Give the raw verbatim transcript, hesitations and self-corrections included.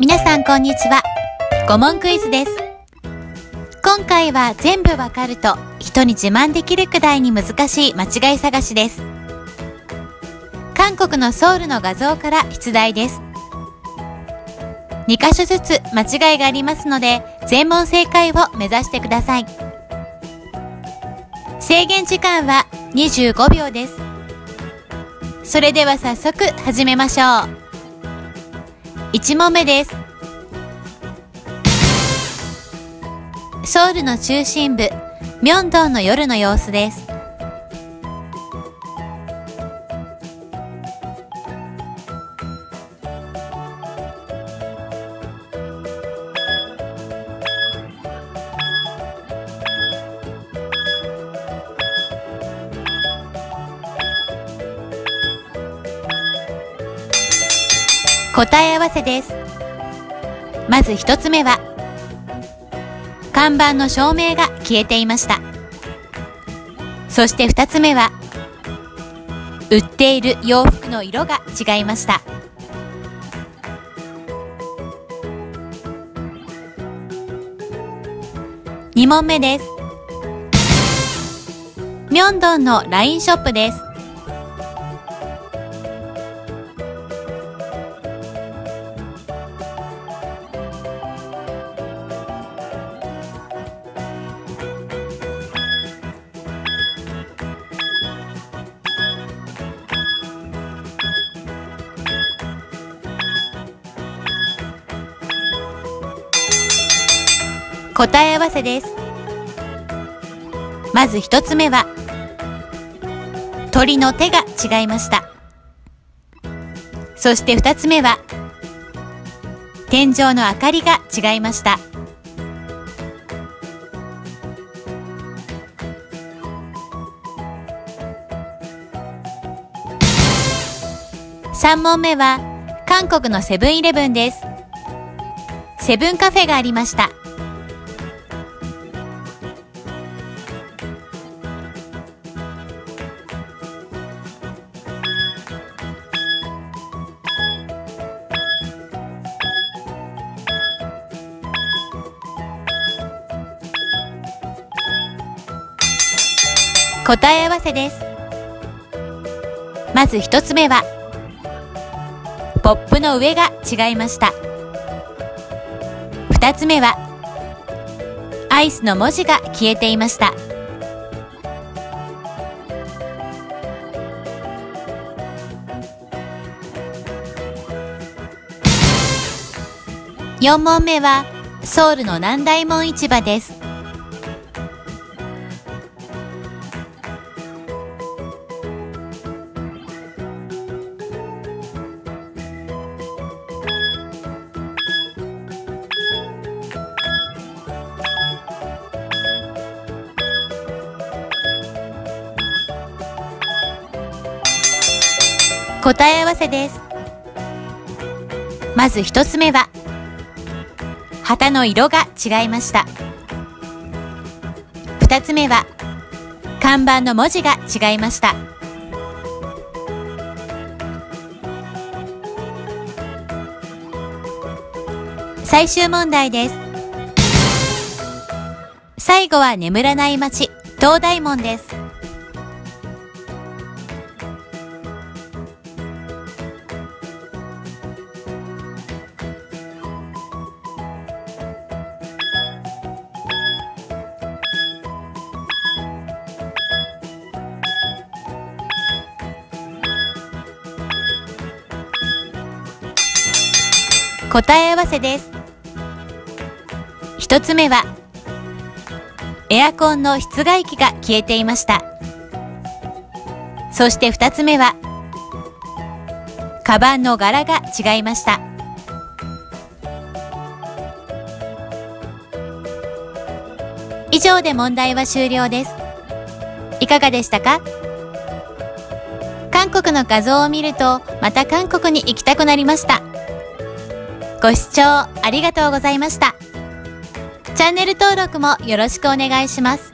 皆さんこんにちは。ご問クイズです。今回は全部わかると人に自慢できるくらいに難しい間違い探しです。韓国のソウルの画像から出題です。に箇所ずつ間違いがありますので、全問正解を目指してください。制限時間はにじゅうごびょうです。それでは早速始めましょう。いち問目です。ソウルの中心部、ミョンドンの夜の様子です。答え合わせです。まず一つ目は、看板の照明が消えていました。そして二つ目は、売っている洋服の色が違いました。に問目です。ミョンドンの ライン ショップです。答え合わせです。まず一つ目は、鳥の手が違いました。そして二つ目は、天井の明かりが違いました。三問目は、韓国のセブンイレブンです。セブンカフェがありました。答え合わせです。まず一つ目は、ポップの上が違いました。二つ目は、アイスの文字が消えていました。四問目は、ソウルの南大門市場です。答え合わせです。まず一つ目は、旗の色が違いました。二つ目は、看板の文字が違いました。最終問題です。最後は眠らない街、東大門です。答え合わせです。一つ目は、エアコンの室外機が消えていました。そして二つ目は、カバンの柄が違いました。以上で問題は終了です。いかがでしたか？韓国の画像を見ると、また韓国に行きたくなりました。ご視聴ありがとうございました。チャンネル登録もよろしくお願いします。